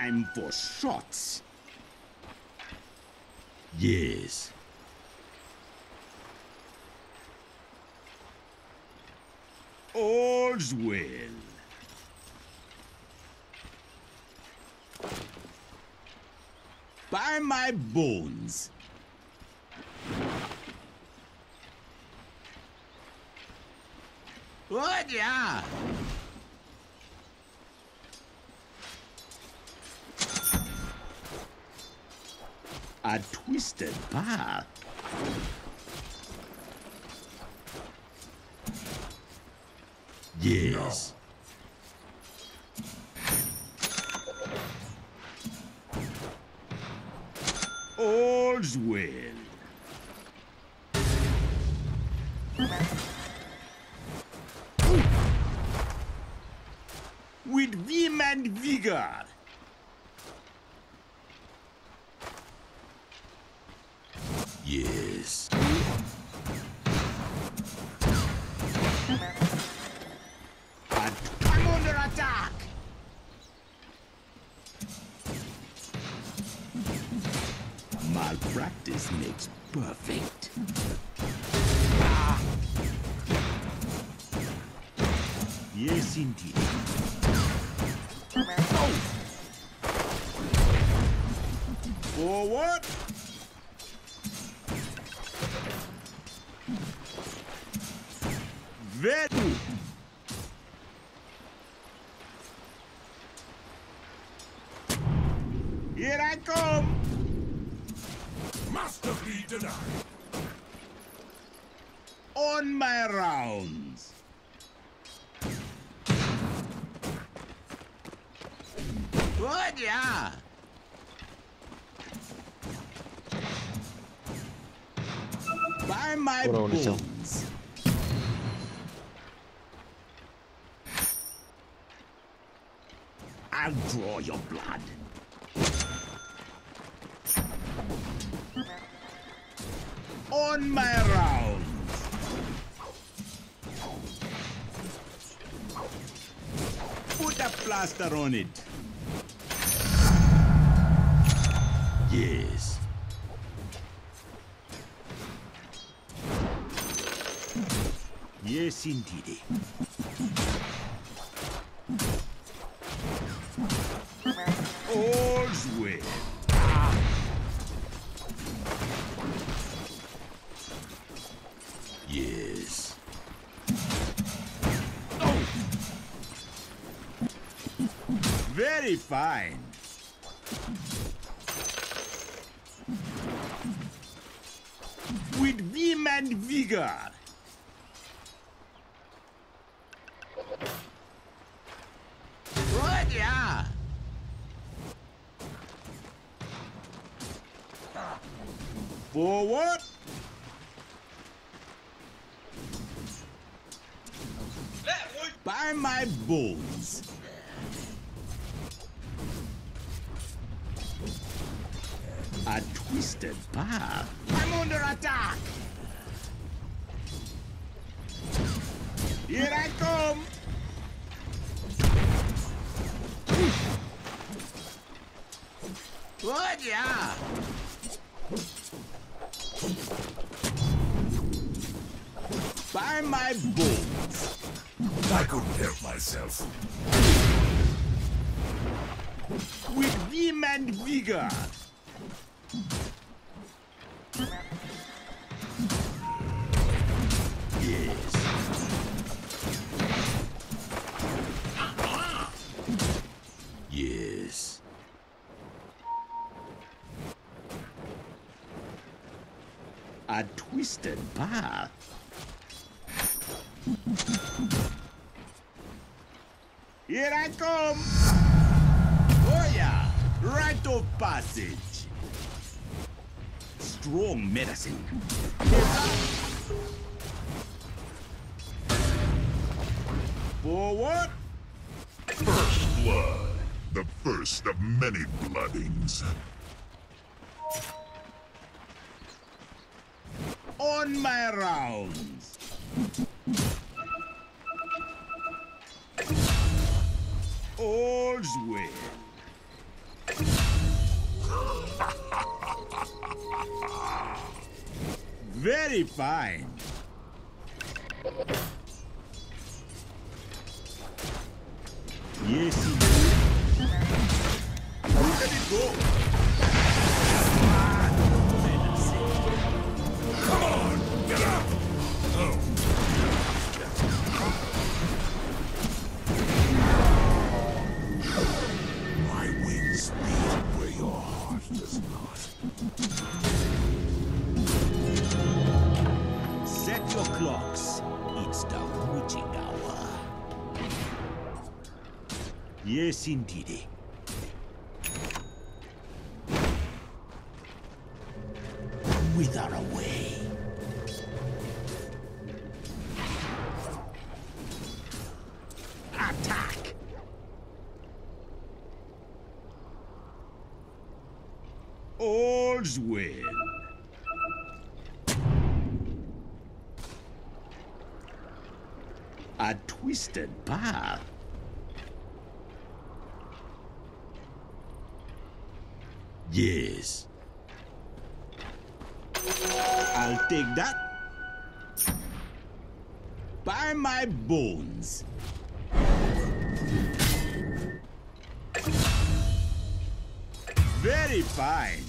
time for shots. Yes. All's well. By my bones. What ya? A twisted path. Yes. No. All's well. With vim and vigor. Yes. I'm under attack. Malpractice makes perfect. Ah. Yes, indeed. Oh. Forward. Vedu. Here I come. Must have been denied. On my rounds. Good, yeah. By my bones. I'll draw your blood. On my rounds. Put a plaster on it. Yes. Yes, indeed. All's well. Yes. Oh. Very fine. With vim and vigor. Good, yeah. Forward. By my bones. A twisted path. I'm under attack. Here I come. Good, yeah. By my bones. I couldn't help myself. With vim and vigor. Yes. Yes. A twisted path. Here I come. Oh yeah, rite of passage. Strong medicine. Forward. First blood. The first of many bloodings. On my rounds. All's well. Very fine. Yes, you do. Look at it go. Come on, get up. Oh. My wings beat where your heart does not. Set your clocks. It's the witching hour. Yes, indeed. Wither away. Attack! All's well. A twisted path. Yes. I'll take that. By my bones. Very fine.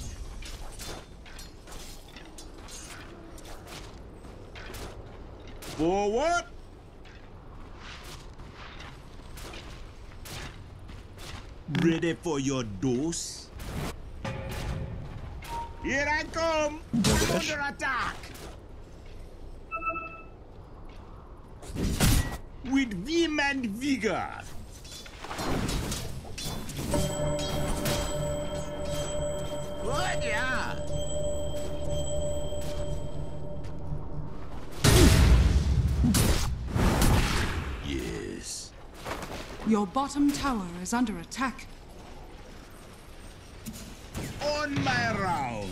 Forward. Ready for your dose? Here I come! Under attack! With vim and vigor! Oh yeah! Yes. Your bottom tower is under attack. On my rounds.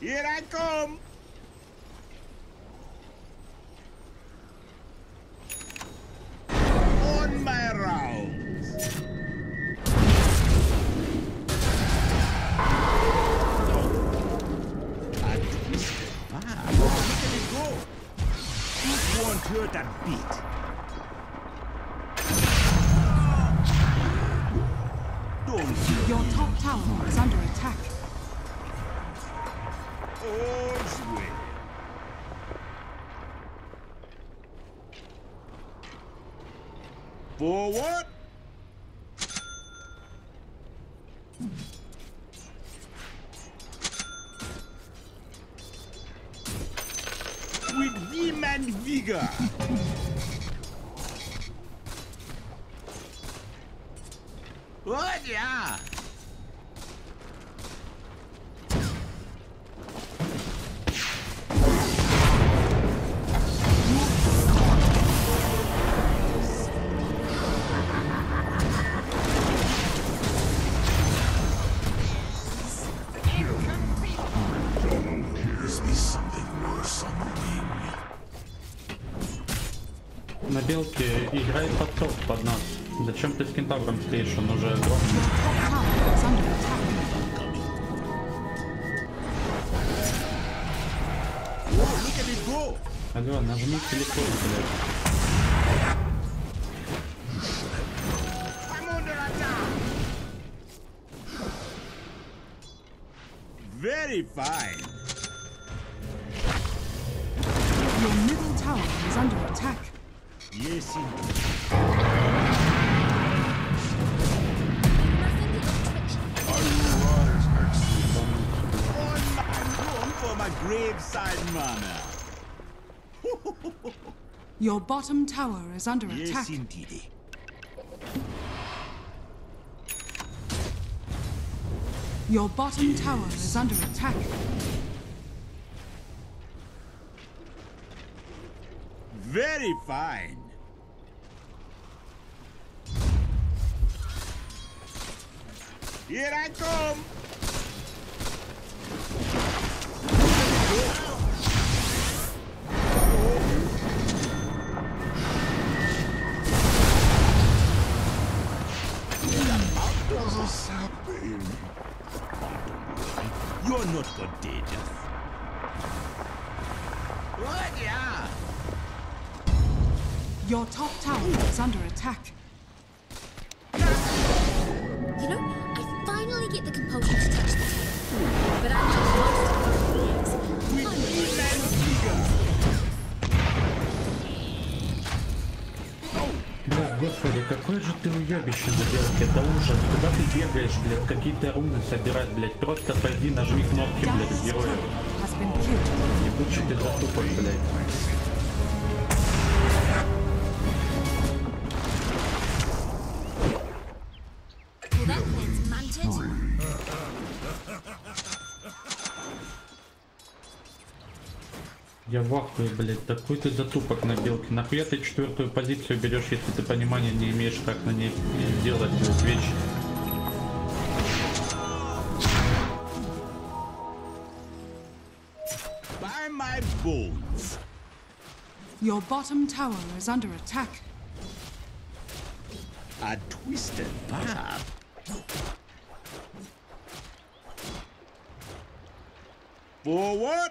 Here I come. On my rounds. I twist it back. Look at it go. You won't hurt that beat. Your top tower is under attack. All's well. Forward. With vim and vigor. Oh yeah. На белке играет подтоп под нас. Зачем ты с кентавром стоишь? Он уже... Алло, нажми телефон, блядь. Very fine. Your middle tower is under attack. Yes, indeed. My graveside mana. Your bottom tower is under attack. Yes, indeed. Your bottom tower is under attack. Very fine. Here I come. What is happening? I'm not contagious. What? Yeah. Your top tower is under attack. You know, I finally get the composure to touch the table, but I'm just lost for the years. Господи, какой же ты уебище, блядь, это ужас. Куда ты бегаешь, блядь, какие-то руны собирать, блядь, просто пойди, нажми кнопки, блядь, героя. Не будь ты затупой, блядь. Я в ахуе, блядь, такой ты затупок на белке. Нахуя ты четвертую позицию берешь, если ты понимания не имеешь, как на ней делать без веч. By my bones. Your bottom tower is under attack. A twisted path. Forward.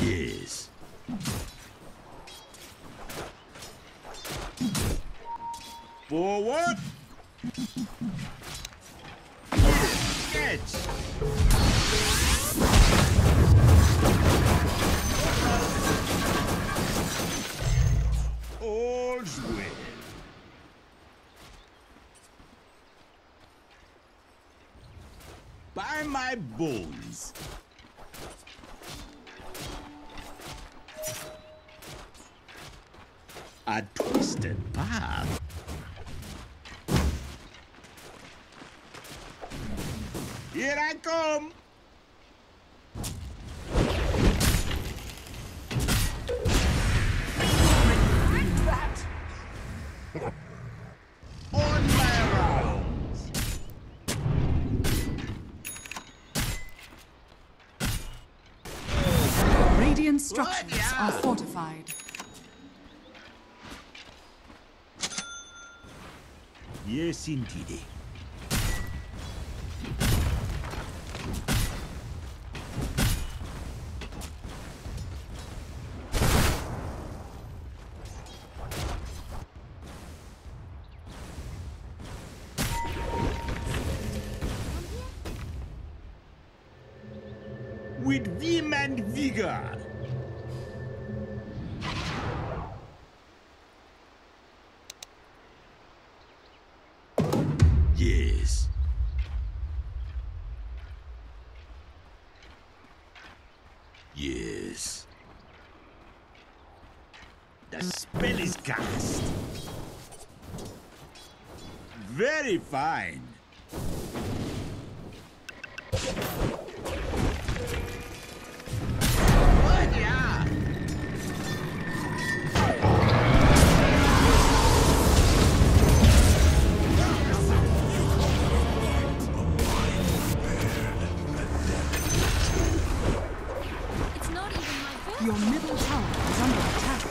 Yes. Forward. Edge. All's well. By my bones. A twisted path. Here I come. That. On my rounds. Radiant structures are fortified. Yes, indeed. With vim and vigor. Yes. Yes. The spell is cast. Very fine. Your middle tower is under attack.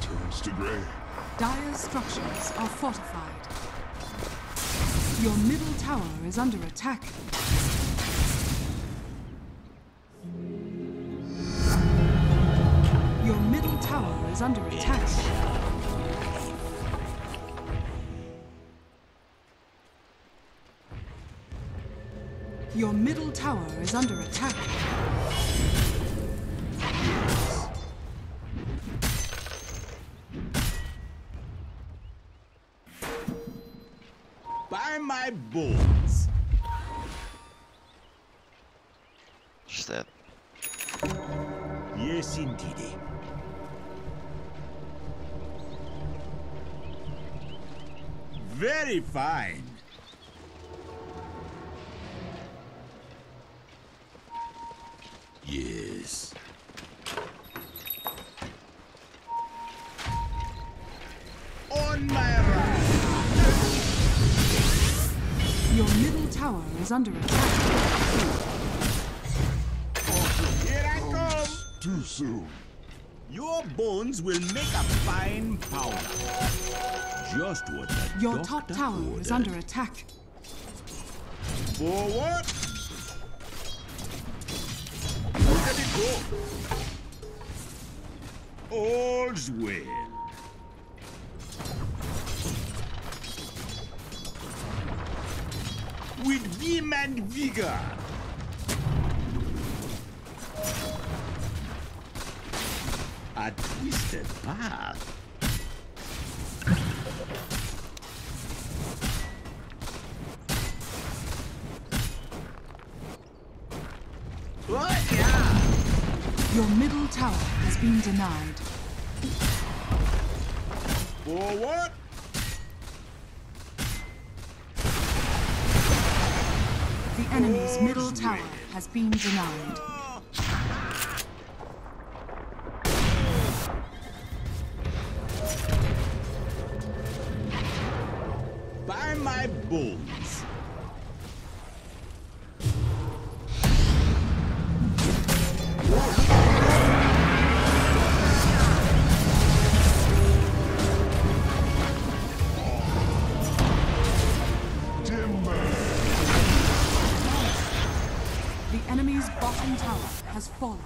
Turns to grey. Dire structures are fortified. Your middle tower is under attack. Your middle tower is under attack. Your middle tower is under attack. Yes. By my bones. Step. Yes, indeed. Very fine. Yes. On my right. Your middle tower tower is under attack. Here I come! Too soon. Your bones will make a fine powder. Just what the Your top tower ordered. Is under attack. Forward! Let it go! All's well. With vim and vigor. A twisted path. Oh, yeah. Your middle tower has been denied. Forward. The enemy's middle tower has been denied. By my bones. Has fallen.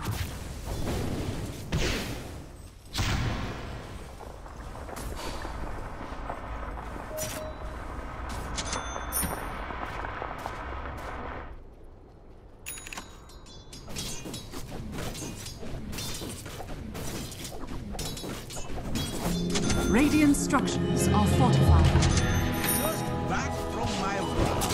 Radiant structures are fortified. Just back from my work.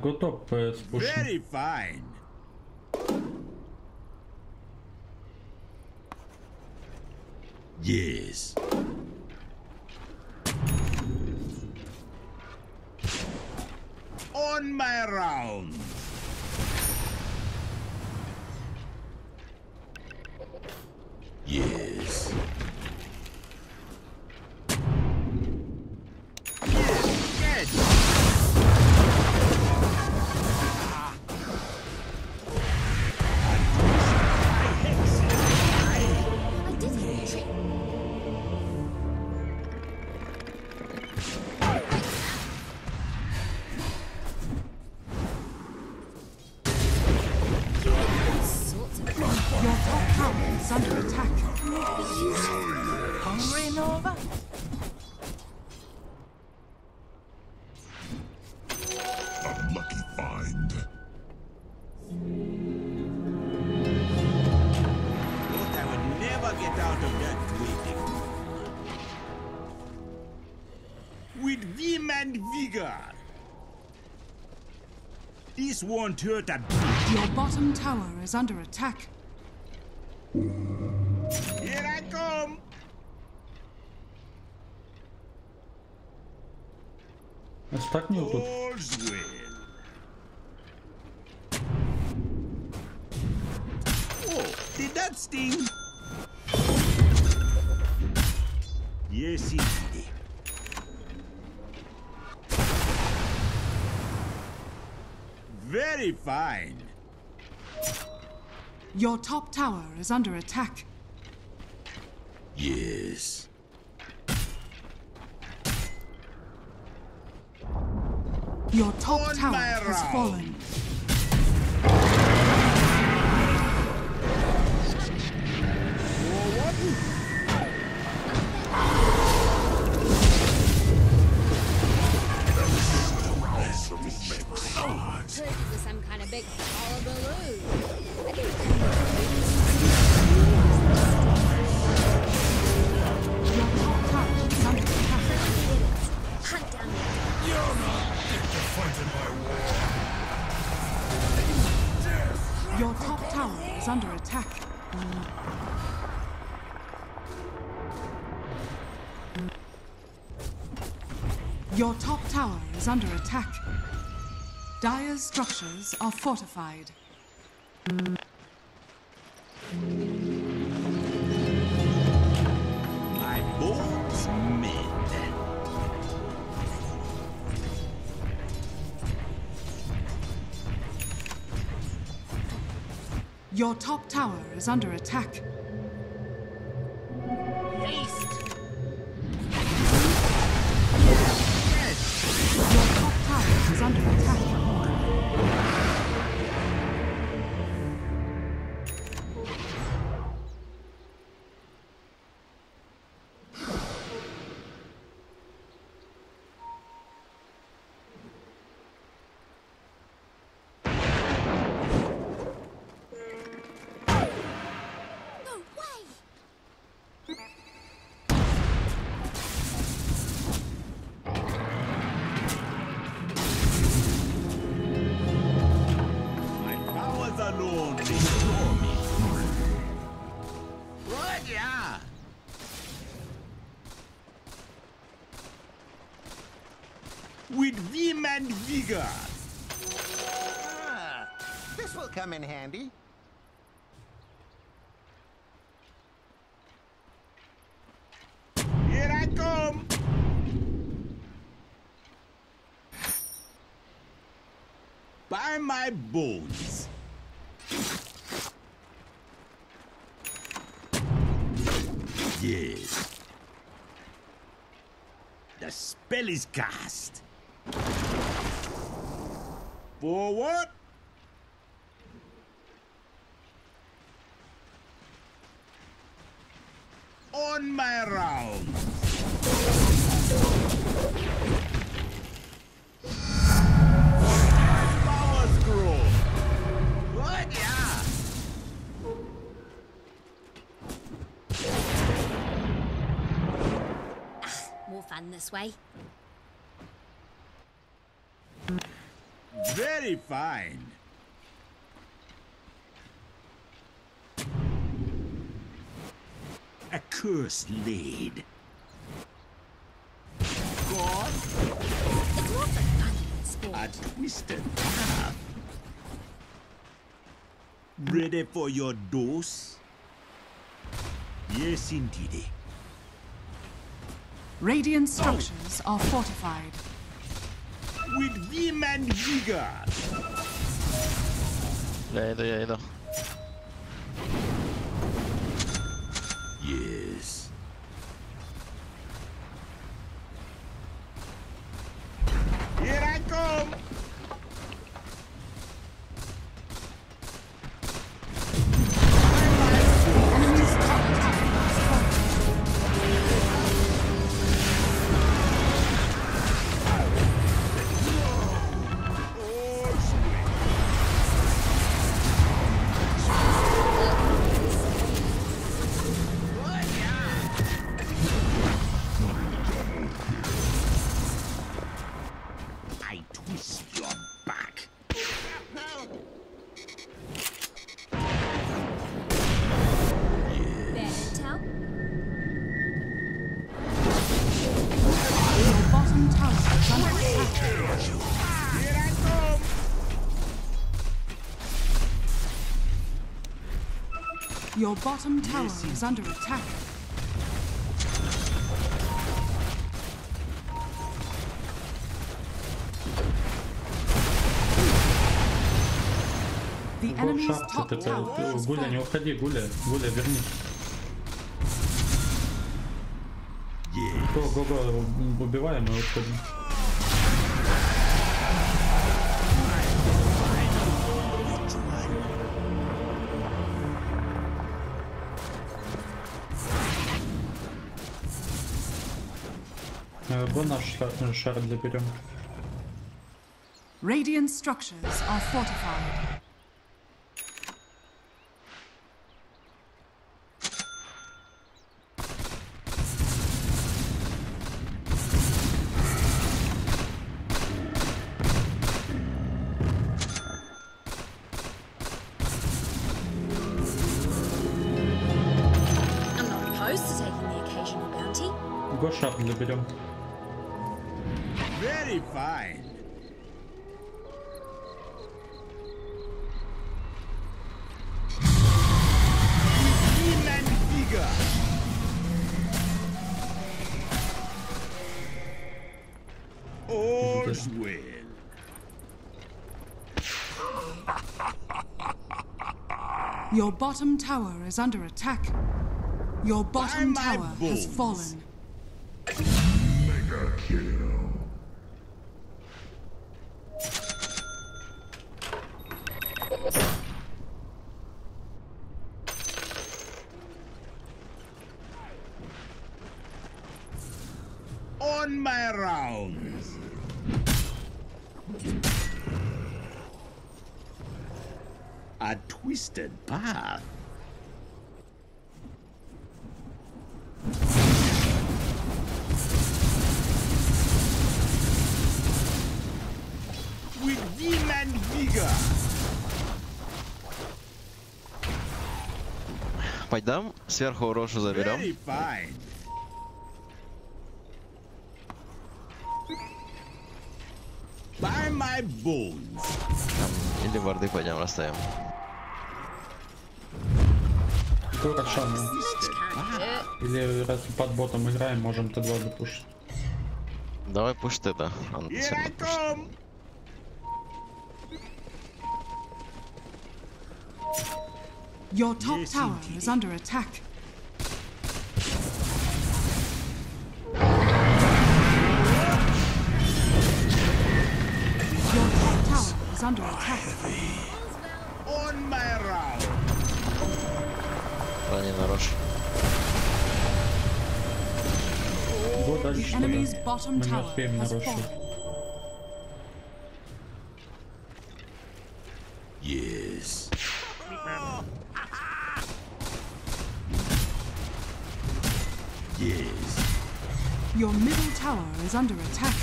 Got up, very fine. Yes. On my round. Yes. This won't hurt a bit. Your bottom tower is under attack. Here I come. All's well. Oh, did that sting? Yes, it did. Very fine. Your top tower is under attack. Yes. Your top tower has fallen. Your top tower is under attack. Your top tower is under attack. Dire's structures are fortified. Your top tower is under attack. Haste. Your top tower is under attack. With vim and vigor. Ah, this will come in handy. Here I come. By my bones. Yes. The spell is cast. Forward. On my round. Power scroll. Good, yeah. More fun this way. Very fine. A curse laid. God. A twisted path. Ready for your dose? Yes, indeed. Radiant structures are fortified. With vim and vigor. Yeah, either. Yes. Here I come. Your bottom tower is under attack. The enemy's top tower is falling. Вон наш шар заберем. Radiant structures are fortified. I'm not opposed to taking the occasional bounty. Го шар заберем. Very fine. врага. All's well. Your bottom tower is under attack. Your bottom tower has fallen. Mega kill. On my rounds. A twisted path. With demon vigor. Пойдем сверху рошу заберем. By my bones. Или варды пойдем расставим. Как шанс. Или раз под ботом играем, можем Т2 запушить. Давай пуш Т2. Your top tower is under attack. Your top tower is under attack. On my round. Вот дальше что-то. Мы не успеем на рожь. Yes. Yes. Your middle tower is under attack.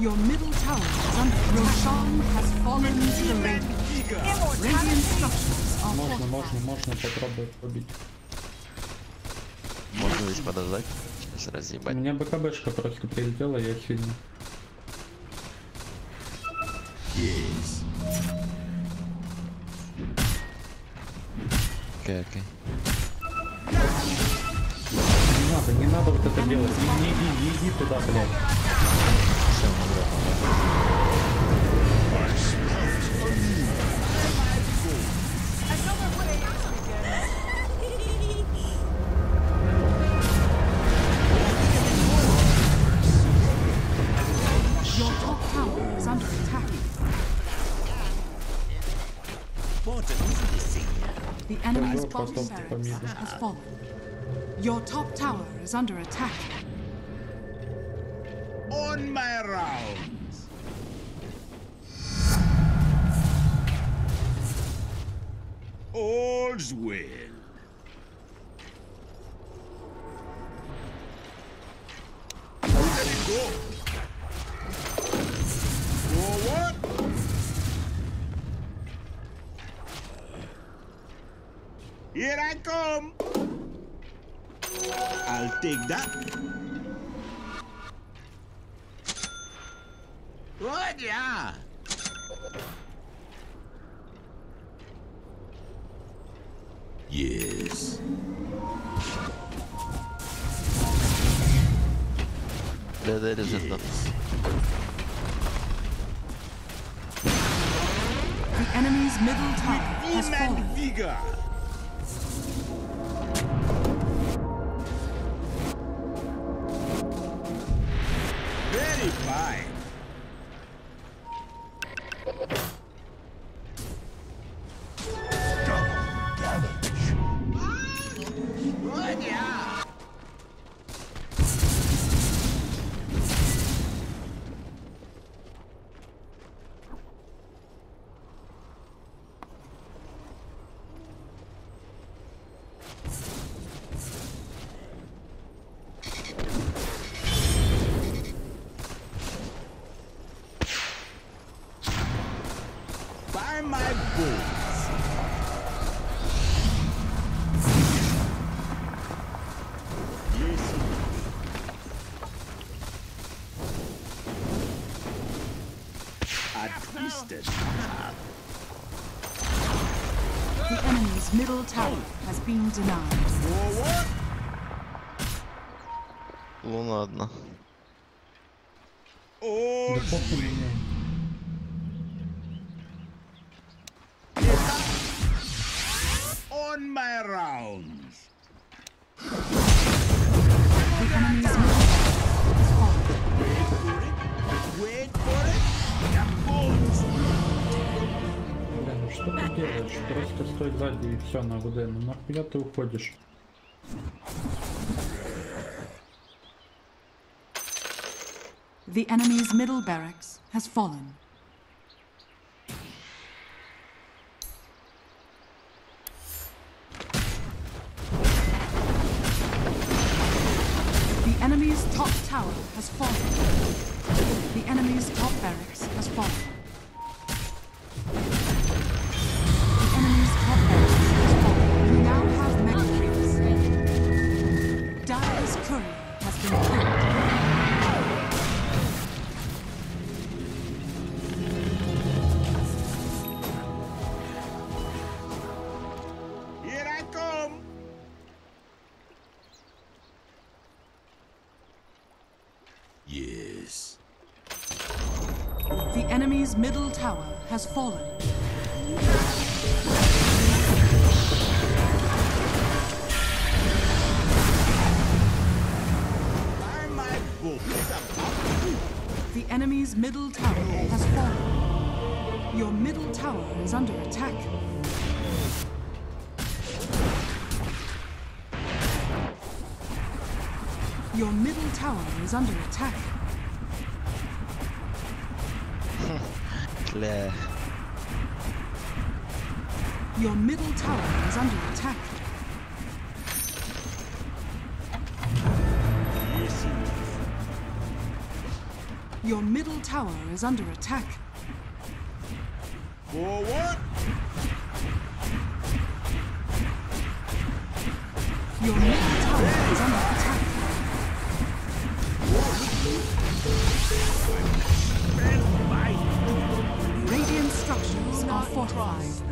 Your middle tower is under attack. Your Shan has fallen to the radiant. Radiant structures are falling. Можно попробовать побить. Можно здесь подождать. Сейчас разъебать. У меня БКБшка просто прилетела, я чудил. Есть. Окей. Не надо вот это делать. Не иди туда, блядь. Your top tower is under attack. The enemy's bottom barracks has fallen. Your top tower is under attack. On my rounds. All's well. Let it go. Forward. Here I come. I'll take that. Good, yeah. Yes. There is enough. The enemy's middle tower has fallen. Vigor. Very fine. At least. The enemy's middle tower has been denied. Луна одна. О, on my rounds. The enemy's middle tower has fallen. Wait for it. Что ты делаешь? Просто стой сзади и все на ВДН. Но куда ты уходишь? The enemy's middle barracks has fallen. The enemy's top tower has fallen. The enemy's top barracks has fallen. The enemy's middle tower has fallen. The enemy's middle tower has fallen. Your middle tower is under attack. Your middle tower is under attack. Your middle tower is under attack. Your middle tower is under attack. Forward. Your middle tower is under attack. Radiant structures are fortified.